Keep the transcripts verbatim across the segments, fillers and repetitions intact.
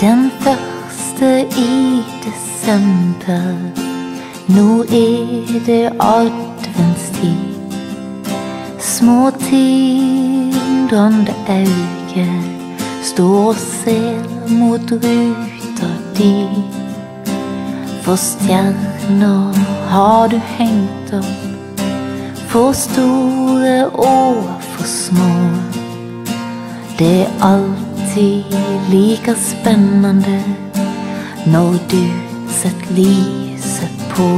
Den første i desember, nå er det adventstid. Små tindrende øyne står og ser mot ruta di. For stjerner har du hengt opp, for store og for små. Det er alltid like spennende når du setter lyset på.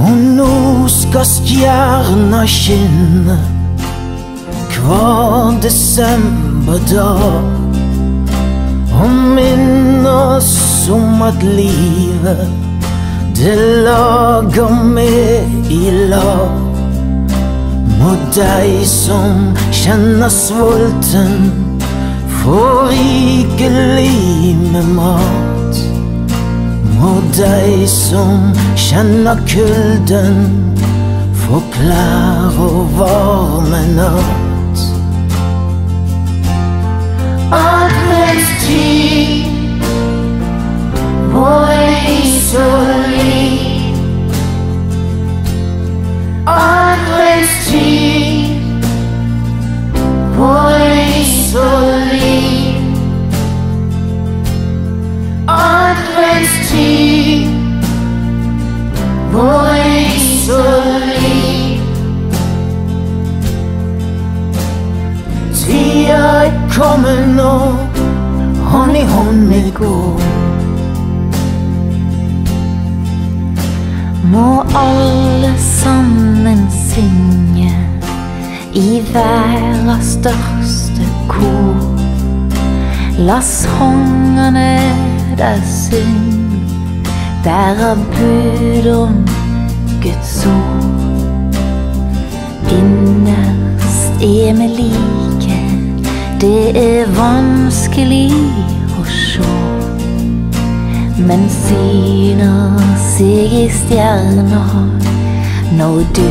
Og nå skal stjerna skinne hver desemberdag, og minne oss om at livet det lager med i lag. Må deg som kjenner sulten få rikelig med mat. Må deg som kjenner kulden få klær og varme natt. Adventstid, vår lys og liv. Adventstid, vår lys og liv. Adventstid, vår lys og liv. Tida er kommet nå, hånd i hånd vi går. Må alle sammen synge i verdens største kor. La sangene der synge, bærer bud om Guds ord. Innerst er vi like, det er vanskelig å se. Men syner seg i stjerner når du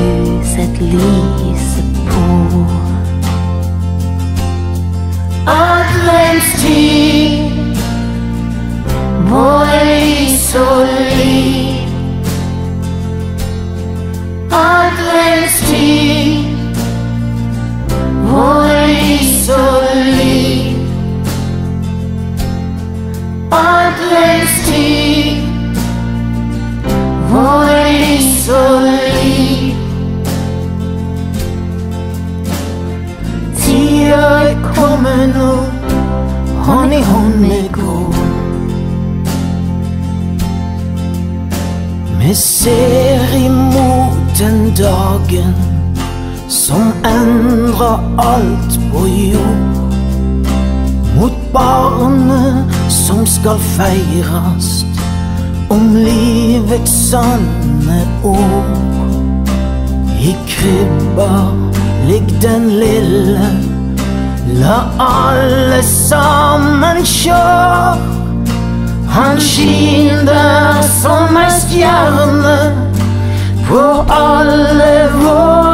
setter lyset på. Adventstid, vår lys og liv. Adventstid, vår lys og liv. Adventstid, vår lys og liv. Tida er kommet nå, hånd i hånd vi går. Vi ser imot den dagen som endrer alt på jord. Mot barnet som skal feires om livets sanne ord. I krybba ligg den lille, la alle sammen sjå. Han skiner som ei stjerne på alle vår.